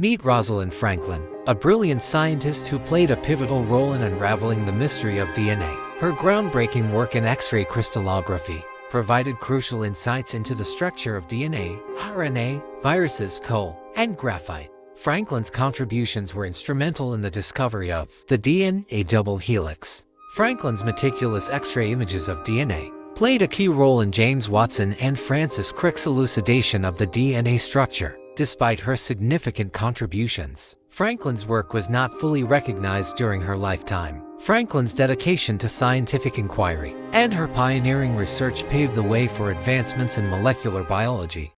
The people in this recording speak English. Meet Rosalind Franklin, a brilliant scientist who played a pivotal role in unraveling the mystery of DNA. Her groundbreaking work in X-ray crystallography provided crucial insights into the structure of DNA, RNA, viruses, coal, and graphite. Franklin's contributions were instrumental in the discovery of the DNA double helix. Franklin's meticulous X-ray images of DNA played a key role in James Watson and Francis Crick's elucidation of the DNA structure. Despite her significant contributions, Franklin's work was not fully recognized during her lifetime. Franklin's dedication to scientific inquiry and her pioneering research paved the way for advancements in molecular biology.